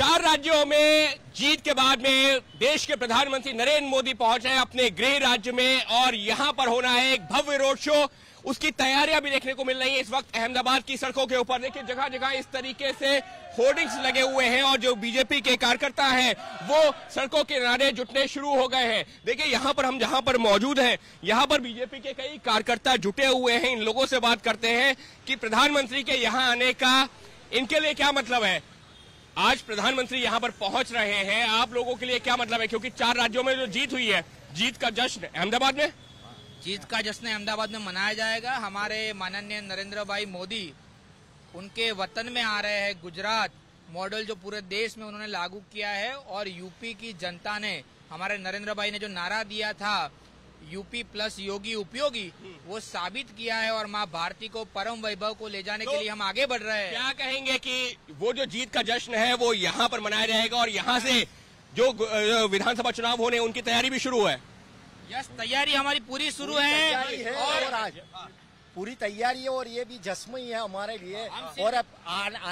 चार राज्यों में जीत के बाद में देश के प्रधानमंत्री नरेंद्र मोदी पहुंचे हैं अपने गृह राज्य में और यहां पर होना है एक भव्य रोड शो। उसकी तैयारियां भी देखने को मिल रही है। इस वक्त अहमदाबाद की सड़कों के ऊपर देखिए जगह जगह इस तरीके से होर्डिंग्स लगे हुए हैं और जो बीजेपी के कार्यकर्ता हैं वो सड़कों के किनारे जुटने शुरू हो गए हैं। देखिए यहाँ पर हम जहाँ पर मौजूद हैं यहाँ पर बीजेपी के कई कार्यकर्ता जुटे हुए हैं। इन लोगों से बात करते हैं कि प्रधानमंत्री के यहाँ आने का इनके लिए क्या मतलब है। आज प्रधानमंत्री यहाँ पर पहुंच रहे हैं, आप लोगों के लिए क्या मतलब है, क्योंकि चार राज्यों में जो जीत हुई है, जीत का जश्न अहमदाबाद में मनाया जाएगा। हमारे माननीय नरेंद्र भाई मोदी उनके वतन में आ रहे हैं। गुजरात मॉडल जो पूरे देश में उन्होंने लागू किया है और यूपी की जनता ने, हमारे नरेंद्र भाई ने जो नारा दिया था यूपी प्लस योगी उपयोगी, वो साबित किया है और माँ भारती को परम वैभव को ले जाने के लिए हम आगे बढ़ रहे हैं। क्या कहेंगे कि वो जो जीत का जश्न है वो यहाँ पर मनाया जाएगा और यहाँ से जो विधानसभा चुनाव होने उनकी तैयारी भी शुरू है। यस, तैयारी हमारी पूरी शुरू है और आज पूरी तैयारी है और ये भी जश्न ही है हमारे लिए। और अब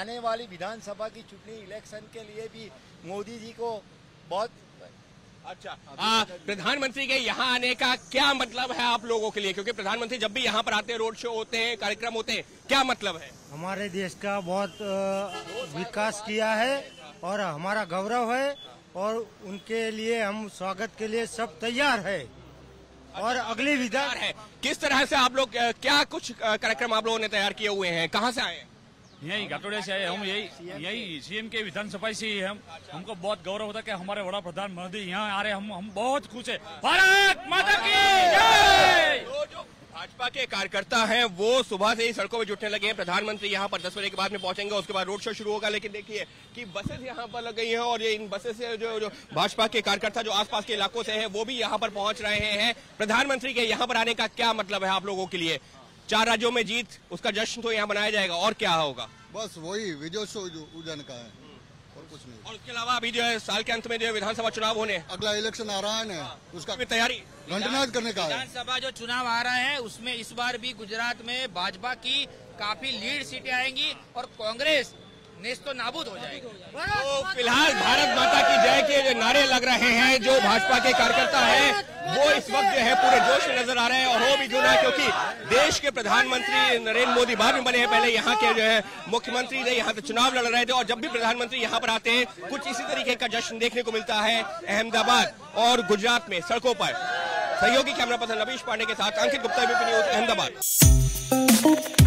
आने वाली विधानसभा की चुनाव इलेक्शन के लिए भी मोदी जी को बहुत अच्छा। प्रधानमंत्री के यहाँ आने का क्या मतलब है आप लोगों के लिए, क्योंकि प्रधानमंत्री जब भी यहाँ पर आते हैं रोड शो होते हैं, कार्यक्रम होते हैं, क्या मतलब है? हमारे देश का बहुत विकास किया है और हमारा गौरव है और उनके लिए हम स्वागत के लिए सब तैयार है और अगले विधान है। किस तरह से आप लोग क्या कुछ कार्यक्रम आप लोगों ने तैयार किए हुए हैं, कहाँ से आए? यही घाटोड़े से आए हम, यही सीएम के विधानसभा से ही हमको बहुत गौरव होता है कि हमारे बड़ा प्रधानमंत्री यहाँ आ रहे हैं। हम बहुत खुश है। भारत माता की जय। जो भाजपा के कार्यकर्ता हैं वो सुबह से ही सड़कों में जुटने लगे हैं। प्रधानमंत्री यहाँ पर 10 बजे के बाद में पहुंचेंगे, उसके बाद रोड शो शुरू होगा। लेकिन देखिए कि बसेस यहाँ पर लग गई है और ये इन बसेस से जो भाजपा के कार्यकर्ता जो आसपास के इलाकों से है वो भी यहाँ पर पहुंच रहे हैं। प्रधानमंत्री के यहाँ पर आने का क्या मतलब है आप लोगों के लिए? चार राज्यों में जीत, उसका जश्न तो यहाँ मनाया जाएगा और क्या होगा? बस वही विजय उजन का है और कुछ नहीं। और उसके अलावा अभी जो है साल के अंत में जो है विधानसभा चुनाव होने, अगला इलेक्शन आ रहा है ना, उसका भी तैयारी घंटानाद करने का है। विधानसभा जो चुनाव आ रहा है उसमें इस बार भी गुजरात में भाजपा की काफी लीड सीटें आएंगी और कांग्रेस नेस्तो नाबूद हो जाएगी। तो फिलहाल भारत माता की जय के जो नारे लग रहे हैं जो भाजपा के कार्यकर्ता हैं वो इस वक्त जो है पूरे जोश में नजर आ रहे हैं और हो भी क्यों ना, क्योंकि देश के प्रधानमंत्री नरेंद्र मोदी बाद में बने हैं, पहले यहाँ के जो है मुख्यमंत्री थे, यहाँ से चुनाव लड़ रहे थे और जब भी प्रधानमंत्री यहाँ पर आते हैं कुछ इसी तरीके का जश्न देखने को मिलता है अहमदाबाद और गुजरात में सड़कों पर। सहयोगी कैमरा पर्सन रवीश पांडे के साथ अंकित गुप्ता, बीपी न्यूज, अहमदाबाद।